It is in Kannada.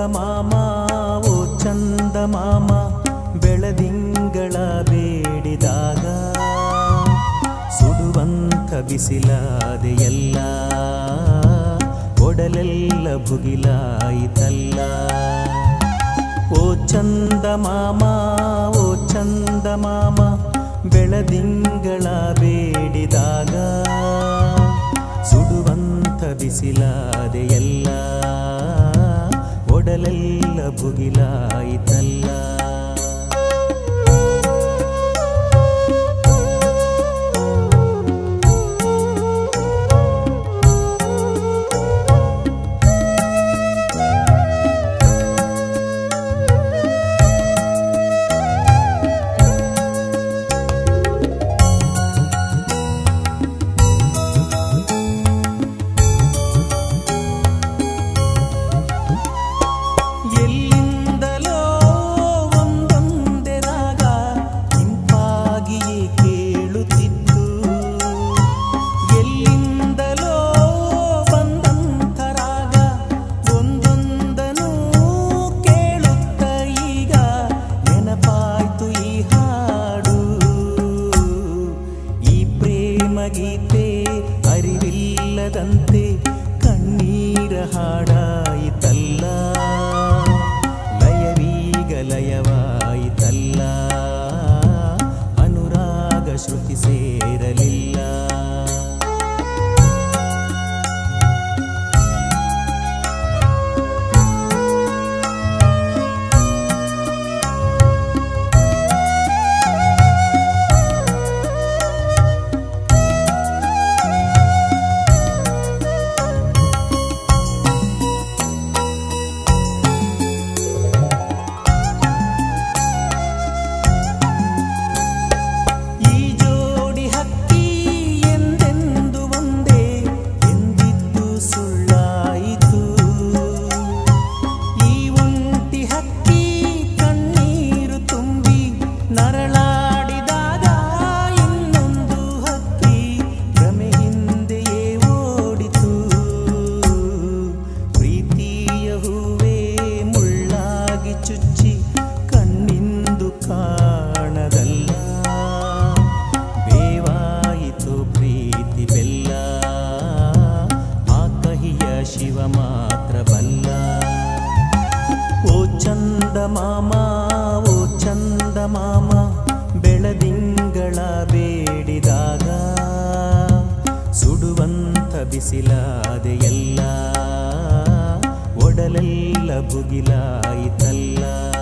ಚಂದಮಾಮ ಓ ಚಂದಮಾಮ ಬೆಳದಿಂಗಳ ಬೇಡಿದಾಗ ಸುಡುವಂಥ ಬಿಸಿಲಾದೆಯಲ್ಲ ಒಡಲೆಲ್ಲ ಭುಗಿಲಾಯಿತಲ್ಲ ಓ ಚಂದಮಾಮ ಓ ಚಂದಮಾಮ ಬೆಳದಿಂಗಳ ಬೇಡಿದಾಗ ಸುಡುವಂಥ ಬಿಸಿಲಾದೆಯಲ್ಲ ಒಡಲೆಲ್ಲ ಭುಗಿಲಾಯಿತಲ್ಲ ಬಿಸಿಲಾದೆಯಲ್ಲ ಒಡಲೆಲ್ಲ ಭುಗಿಲಾಯಿತಲ್ಲ.